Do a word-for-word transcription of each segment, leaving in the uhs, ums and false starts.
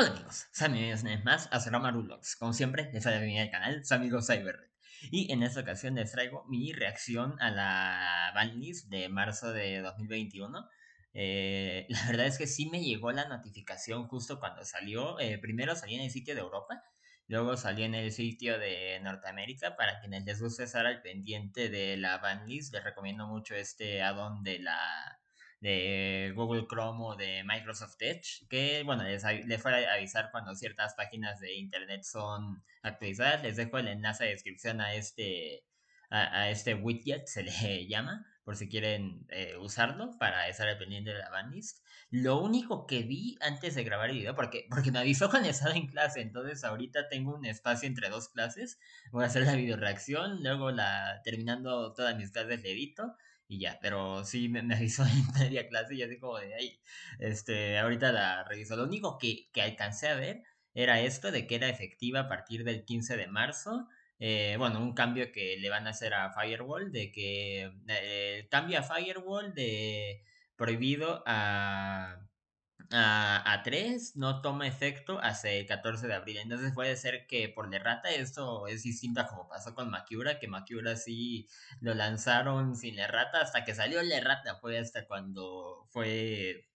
Hola amigos, sean bienvenidos una vez más a Zuramaru Vlogs. Como siempre, les doy la bienvenida al canal, su amigo Cyber. Y en esta ocasión les traigo mi reacción a la banlist de marzo de dos mil veintiuno. Eh, la verdad es que sí me llegó la notificación justo cuando salió. Eh, primero salí en el sitio de Europa, luego salí en el sitio de Norteamérica. Para quienes les guste estar al pendiente de la banlist, les recomiendo mucho este add-on de la... de Google Chrome o de Microsoft Edge, que bueno, les, les voy a avisar cuando ciertas páginas de internet son actualizadas. Les dejo el enlace de descripción a este a, a este widget, se le llama, por si quieren eh, usarlo para estar al pendiente de la banlist. Lo único que vi antes de grabar el video, porque, porque me avisó cuando estaba en clase, entonces ahorita tengo un espacio entre dos clases, voy a hacer la videoreacción, luego la terminando todas mis clases le edito, y ya. Pero sí me, me avisó en media clase y así como de ahí, este, ahorita la reviso. Lo único que, que alcancé a ver era esto de que era efectiva a partir del quince de marzo. Eh, bueno, un cambio que le van a hacer a Firewall, de que eh, cambia a Firewall de prohibido a... A, a tres, no toma efecto hasta el catorce de abril. Entonces puede ser que por la errata esto es distinto a como pasó con Makiura, que Makiura sí lo lanzaron sin la errata hasta que salió la errata. Fue hasta cuando fue,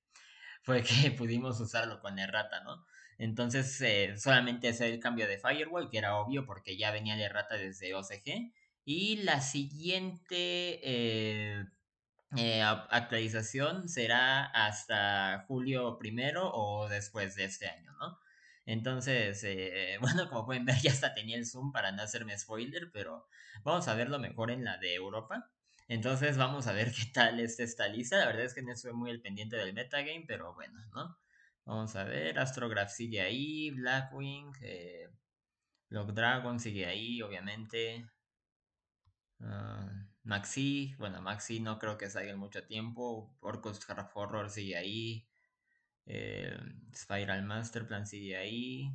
fue que pudimos usarlo con la errata, ¿no? Entonces eh, solamente es el cambio de Firewall, que era obvio porque ya venía la errata desde O C G. Y la siguiente... Eh, Eh, actualización será hasta julio primero o después de este año, ¿no? Entonces, eh, bueno, como pueden ver, ya hasta tenía el zoom para no hacerme spoiler, pero vamos a verlo mejor en la de Europa. Entonces vamos a ver qué tal es esta lista. La verdad es que no estoy muy al pendiente del metagame, pero bueno, ¿no? Vamos a ver, Astrograph sigue ahí, Blackwing, eh, Lockdragon sigue ahí, obviamente. Uh... Maxi, bueno, Maxi no creo que salga en mucho tiempo. Orcus Horror sigue ahí. Eh, Spiral Masterplan sigue ahí.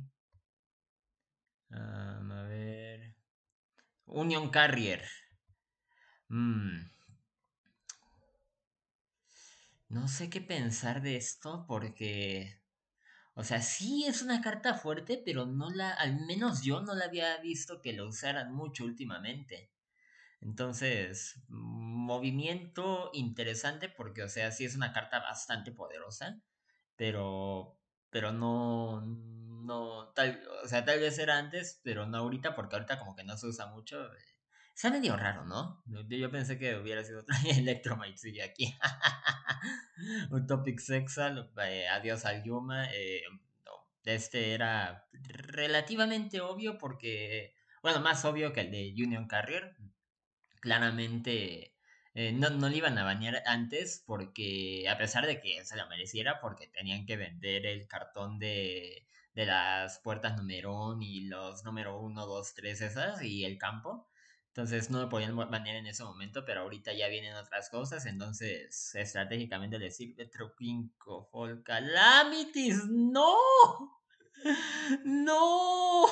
Um, a ver. Union Carrier. Mm. No sé qué pensar de esto porque... O sea, sí es una carta fuerte, pero no la... Al menos yo no la había visto que lo usaran mucho últimamente. Entonces, movimiento interesante porque, o sea, sí es una carta bastante poderosa, pero, pero no, no, tal, o sea, tal vez era antes, pero no ahorita, porque ahorita como que no se usa mucho. Está medio raro, ¿no? Yo pensé que hubiera sido otra. Electrumite sigue aquí. Utopic Zexal, eh, adiós al Yuma. Eh, no, este era relativamente obvio porque, bueno, más obvio que el de Union Carrier. Claramente eh, no, no le iban a banear antes porque, a pesar de que se lo mereciera, porque tenían que vender el cartón de, de las puertas numerón y los número uno, dos, tres esas y el campo. Entonces no lo podían banear en ese momento, pero ahorita ya vienen otras cosas. Entonces estratégicamente les sirve. True King of All Calamities. ¡No! No,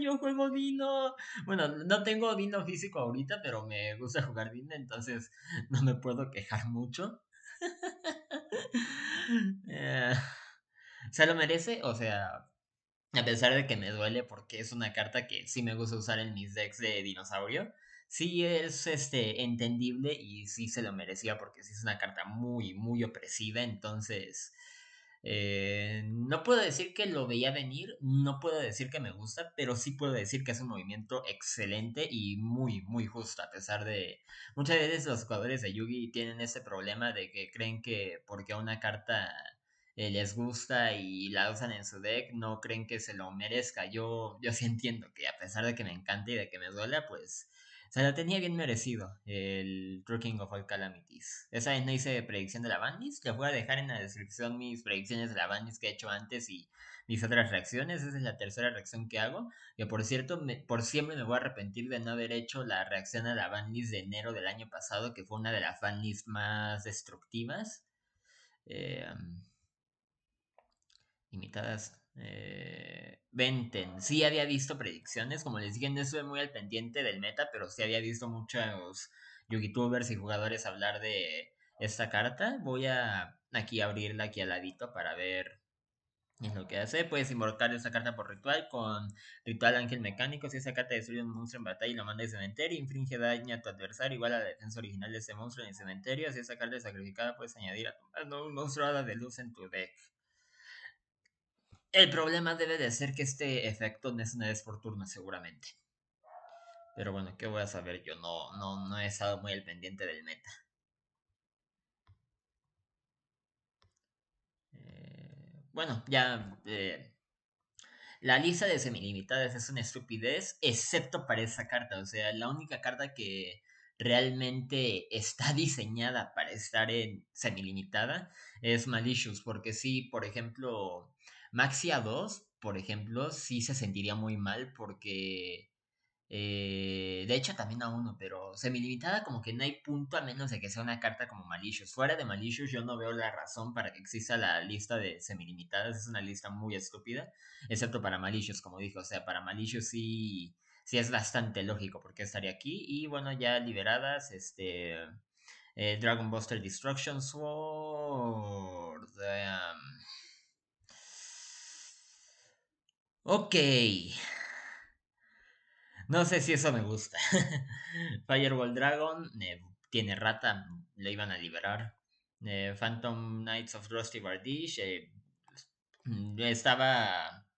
yo juego Dino. Bueno, no tengo Dino físico ahorita, pero me gusta jugar Dino, entonces no me puedo quejar mucho. eh, ¿Se lo merece? O sea, a pesar de que me duele porque es una carta que sí me gusta usar en mis decks de dinosaurio, sí es este, entendible y sí se lo merecía porque sí es una carta muy, muy opresiva, entonces... Eh, no puedo decir que lo veía venir, no puedo decir que me gusta, pero sí puedo decir que es un movimiento excelente y muy, muy justo, a pesar de... Muchas veces los jugadores de Yugi tienen ese problema de que creen que porque a una carta eh, les gusta y la usan en su deck, no creen que se lo merezca. Yo, yo sí entiendo que a pesar de que me encante y de que me duela, pues... Se la tenía bien merecido el True King of All Calamities. Esa vez no hice predicción de la banlist. Les voy a dejar en la descripción mis predicciones de la banlist que he hecho antes y mis otras reacciones. Esa es la tercera reacción que hago. Que por cierto, me, por siempre me voy a arrepentir de no haber hecho la reacción a la banlist de enero del año pasado, que fue una de las banlists más destructivas. Eh, imitadas... Eh, Benten, sí había visto predicciones, como les dije, no estuve muy al pendiente del meta, pero sí había visto muchos youtubers y jugadores hablar de esta carta. Voy a aquí abrirla aquí al ladito para ver Es lo que hace. Puedes invocar esa carta por ritual con Ritual Ángel Mecánico. Si esa carta destruye un monstruo en batalla y lo manda al cementerio, infringe daño a tu adversario igual a la defensa original de ese monstruo en el cementerio. Si esa carta es sacrificada, puedes añadir a tu mano un monstruo hada de luz en tu deck. El problema debe de ser que este efecto no es una vez por turno, seguramente. Pero bueno, ¿qué voy a saber yo? No, no, no he estado muy al pendiente del meta. Bueno, ya eh, la lista de semilimitadas es una estupidez, excepto para esa carta. O sea, la única carta que realmente está diseñada para estar en semilimitada es Malicious. Porque si, por ejemplo, Maxia dos, por ejemplo, sí se sentiría muy mal porque... Eh, de hecho también a uno, pero semilimitada como que no hay punto a menos de que sea una carta como Malicious. Fuera de Malicious yo no veo la razón para que exista la lista de semilimitadas. Es una lista muy estúpida, excepto para Malicious, como dije. O sea, para Malicious sí, sí es bastante lógico porque estaría aquí. Y bueno, ya liberadas, este eh, Dragon Buster Destruction Sword. um... Ok, no sé si eso me gusta. Firewall Dragon, eh, tiene rata, lo iban a liberar. Eh, Phantom Knights of Rusty Bardiche, eh, estaba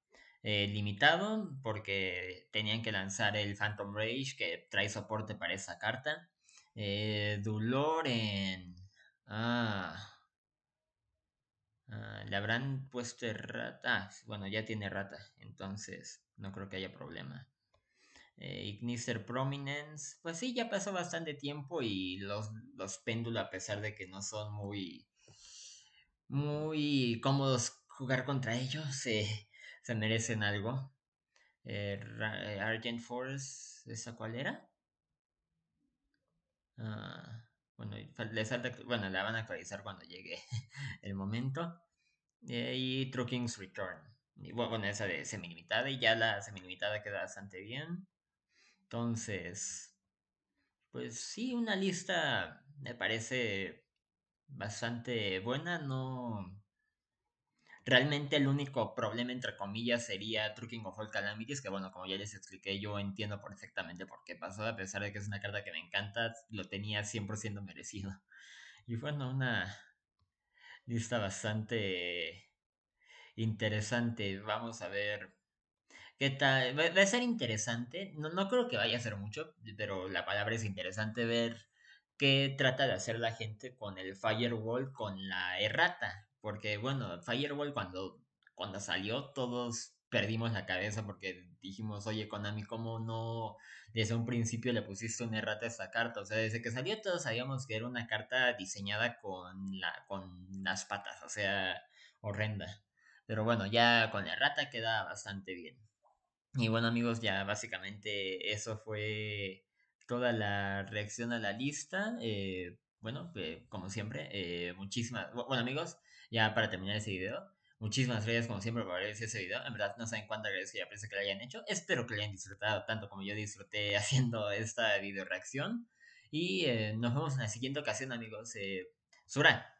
eh, limitado porque tenían que lanzar el Phantom Rage, que trae soporte para esa carta. Eh, Dulor en... Ah... Uh, le habrán puesto rata. Ah, bueno, ya tiene rata, entonces no creo que haya problema. Eh, Ignister Prominence, pues sí, ya pasó bastante tiempo y los, los péndulos, a pesar de que no son muy muy cómodos jugar contra ellos, eh, se merecen algo. Eh, Argent Force, ¿esa cuál era? Ah, bueno, les falta, bueno, la van a actualizar cuando llegue el momento. Eh, y True King's Return. Y bueno, esa de semilimitada, y ya la semilimitada queda bastante bien. Entonces, pues sí, una lista me parece bastante buena. No, realmente el único problema, entre comillas, sería True King of All Calamities, que bueno, como ya les expliqué, yo entiendo perfectamente por qué pasó. A pesar de que es una carta que me encanta, lo tenía cien por ciento merecido. Y bueno, una lista bastante interesante. Vamos a ver... ¿Qué tal? Va a ser interesante, no, no creo que vaya a ser mucho, pero la palabra es interesante, ver qué trata de hacer la gente con el Firewall, con la errata. Porque bueno, Firewall cuando, cuando salió todos perdimos la cabeza porque dijimos, oye Konami, ¿cómo no desde un principio le pusiste una errata a esta carta? O sea, desde que salió todos sabíamos que era una carta diseñada con, la, con las patas, o sea, horrenda. Pero bueno, ya con la errata queda bastante bien. Y bueno amigos, ya básicamente eso fue toda la reacción a la lista. Eh, bueno, eh, como siempre, eh, muchísimas... Bueno amigos, ya para terminar este video, muchísimas gracias como siempre por haber visto este video. En verdad no saben cuánto agradezco y aprecio que lo hayan hecho. Espero que lo hayan disfrutado tanto como yo disfruté haciendo esta video reacción. Y eh, nos vemos en la siguiente ocasión amigos. Eh, Zura.